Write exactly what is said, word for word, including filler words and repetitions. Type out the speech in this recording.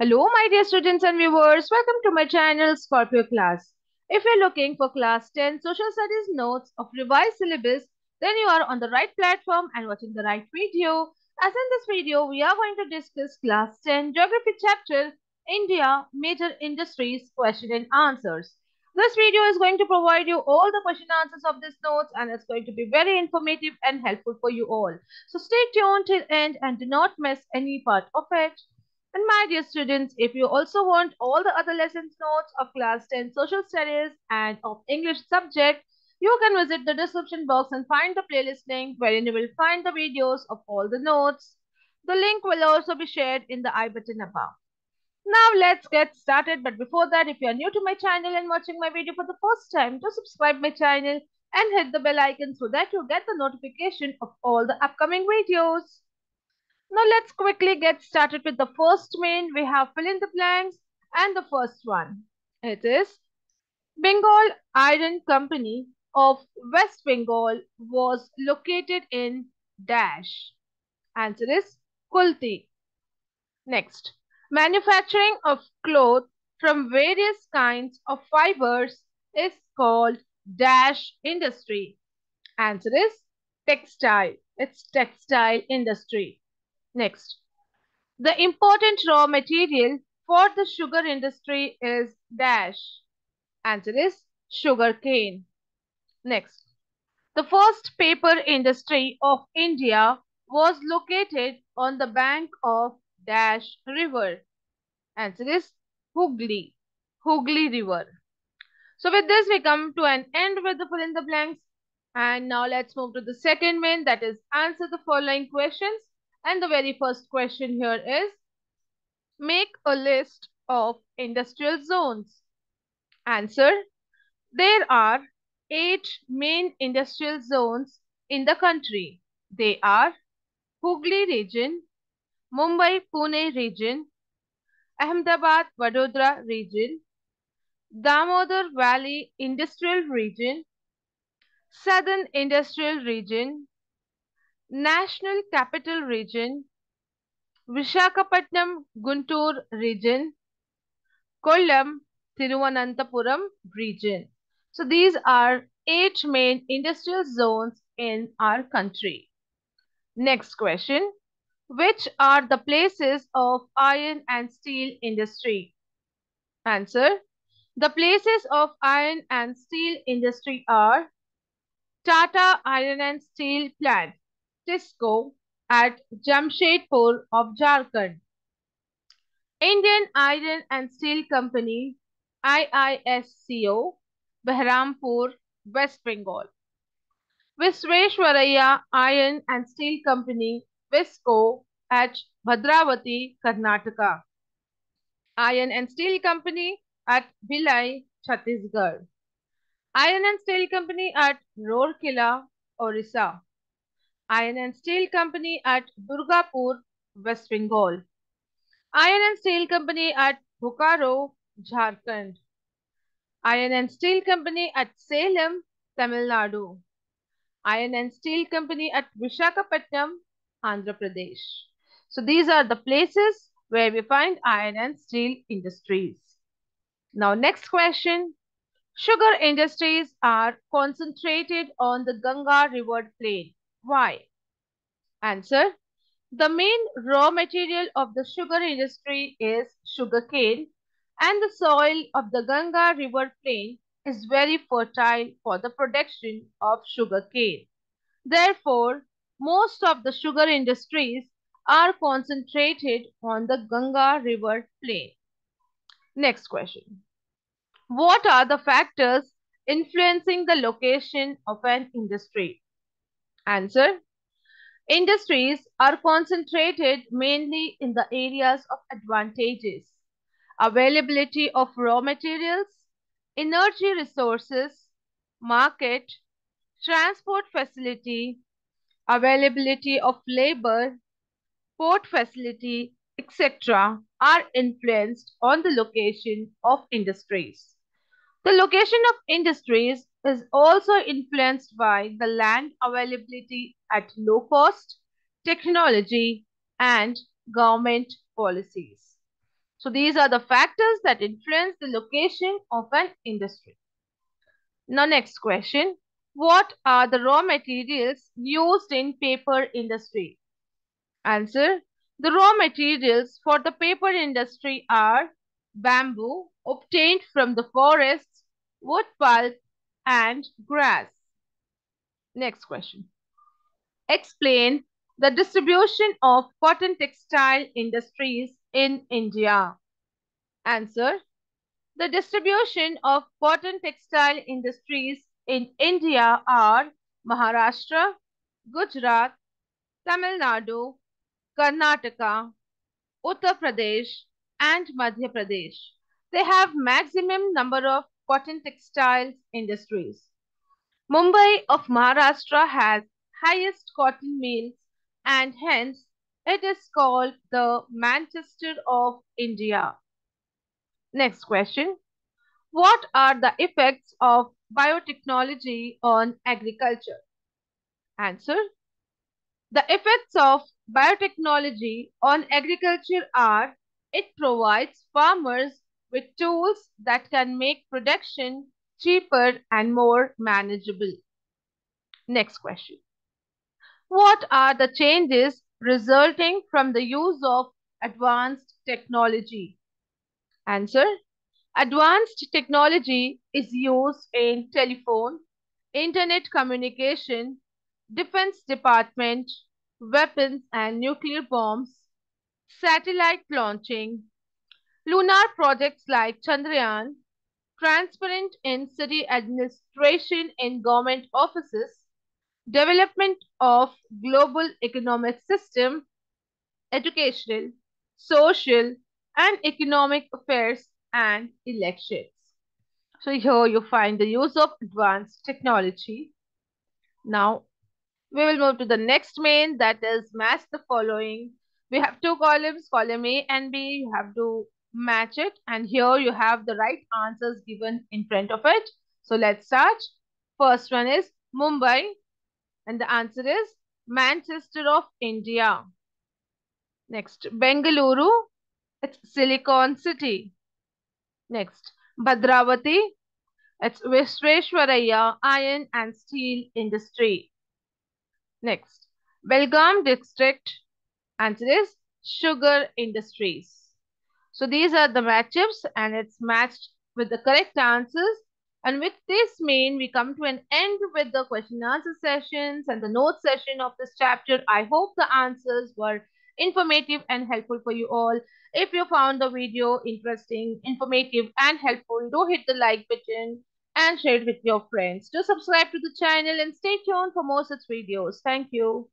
Hello my dear students and viewers, welcome to my channel Scorpio Class. If you're looking for class ten social studies notes of revised syllabus, then you are on the right platform and watching the right video. As in this video, we are going to discuss class ten geography chapter India major industries question and answers. This video is going to provide you all the question answers of these notes, and it's going to be very informative and helpful for you all. So stay tuned till end and do not miss any part of it. And my dear students, if you also want all the other lessons notes of class ten social studies and of English subject, you can visit the description box and find the playlist link wherein you will find the videos of all the notes. The link will also be shared in the I button above. Now let's get started, but before that, if you are new to my channel and watching my video for the first time, do subscribe my channel and hit the bell icon so that you get the notification of all the upcoming videos. Now let's quickly get started with the first main. We have fill in the blanks, and the first one, it is Bengal Iron Company of West Bengal was located in dash. Answer is Kulti. Next, manufacturing of cloth from various kinds of fibers is called dash industry. Answer is textile. It's textile industry. Next, the important raw material for the sugar industry is dash. Answer is sugar cane. Next, the first paper industry of India was located on the bank of dash river. Answer is Hooghly, Hooghly River. So with this, we come to an end with the fill in the blanks. And now let's move to the second main, that is answer the following questions. And the very first question here is, make a list of industrial zones. Answer, there are eight main industrial zones in the country. They are Hooghly region, Mumbai Pune region, Ahmedabad Vadodara region, Damodar Valley Industrial Region, Southern Industrial Region, National Capital Region, Vishakhapatnam Guntur Region, Kollam Thiruvananthapuram Region. So these are eight main industrial zones in our country. Next question, which are the places of iron and steel industry? Answer, the places of iron and steel industry are Tata Iron and Steel Plant, TISCO, at Jamshedpur of Jharkhand, Indian Iron and Steel Company, I I S C O, Bahrampur, West Bengal, Visveswaraya Iron and Steel Company, VISCO, at Bhadravati, Karnataka, Iron and Steel Company at Bhilai, Chhattisgarh, Iron and Steel Company at Rourkela, Orissa, Iron and Steel Company at Durgapur, West Bengal, Iron and Steel Company at Bukaro, Jharkhand, Iron and Steel Company at Salem, Tamil Nadu, Iron and Steel Company at Vishakhapatnam, Andhra Pradesh. So these are the places where we find iron and steel industries. Now next question, sugar industries are concentrated on the Ganga River plain. Why? Answer, the main raw material of the sugar industry is sugarcane, and the soil of the Ganga River plain is very fertile for the production of sugarcane. Therefore, most of the sugar industries are concentrated on the Ganga River plain. Next question, what are the factors influencing the location of an industry? Answer, industries are concentrated mainly in the areas of advantages, availability of raw materials, energy resources, market, transport facility, availability of labor, port facility, et cetera are influenced on the location of industries. The location of industries is also influenced by the land availability at low cost, technology, and government policies. So these are the factors that influence the location of an industry. Now next question. What are the raw materials used in paper industry? Answer. The raw materials for the paper industry are bamboo obtained from the forests, wood pulp and grass. Next question. Explain the distribution of cotton textile industries in India. Answer. The distribution of cotton textile industries in India are Maharashtra, Gujarat, Tamil Nadu, Karnataka, Uttar Pradesh and Madhya Pradesh. They have maximum number of cotton textiles industries. Mumbai of Maharashtra has highest cotton mills and hence it is called the Manchester of India. Next question. What are the effects of biotechnology on agriculture? Answer. The effects of biotechnology on agriculture are it provides farmers with tools that can make production cheaper and more manageable. Next question. What are the changes resulting from the use of advanced technology? Answer. Advanced technology is used in telephone, internet communication, defense department, weapons and nuclear bombs, satellite launching, lunar projects like Chandrayaan, transparent in city administration in government offices, development of global economic system, educational, social and economic affairs and elections. So here you find the use of advanced technology. Now we will move to the next main, that is match the following. We have two columns, column A and B. You have to match it and here you have the right answers given in front of it. So let's start. First one is Mumbai and the answer is Manchester of India. Next, Bengaluru, it's Silicon City. Next, Bhadravati, it's Visvesvaraya Iron and Steel Industry. Next, Belgaum district, answer is Sugar Industries. So these are the matchups and it's matched with the correct answers. And with this main, we come to an end with the question and answer sessions and the note session of this chapter. I hope the answers were informative and helpful for you all. If you found the video interesting, informative and helpful, do hit the like button and share it with your friends. Do subscribe to the channel and stay tuned for more such videos. Thank you.